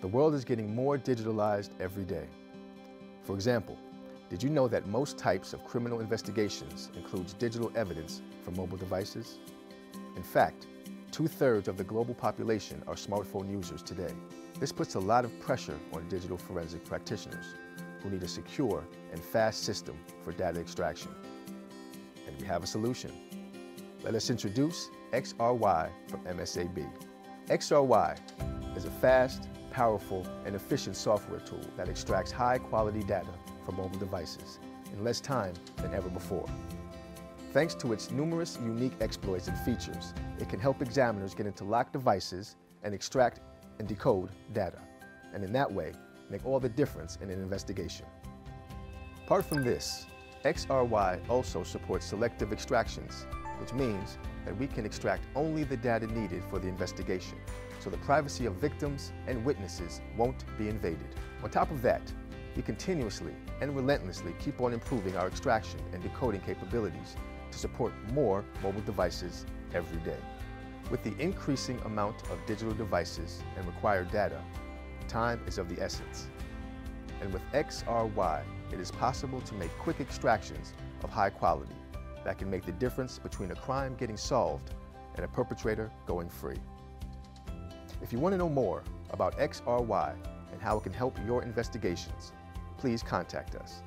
The world is getting more digitalized every day. For example, did you know that most types of criminal investigations includes digital evidence from mobile devices? In fact, 2/3 of the global population are smartphone users today. This puts a lot of pressure on digital forensic practitioners who need a secure and fast system for data extraction. And we have a solution. Let us introduce XRY from MSAB. XRY is a fast, powerful, and efficient software tool that extracts high-quality data from mobile devices in less time than ever before. Thanks to its numerous unique exploits and features, it can help examiners get into locked devices and extract and decode data, and in that way, make all the difference in an investigation. Apart from this, XRY also supports selective extractions, which means that we can extract only the data needed for the investigation, so the privacy of victims and witnesses won't be invaded. On top of that, we continuously and relentlessly keep on improving our extraction and decoding capabilities to support more mobile devices every day. With the increasing amount of digital devices and required data, time is of the essence. And with XRY, it is possible to make quick extractions of high quality that can make the difference between a crime getting solved and a perpetrator going free. If you want to know more about XRY and how it can help your investigations, please contact us.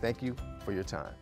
Thank you for your time.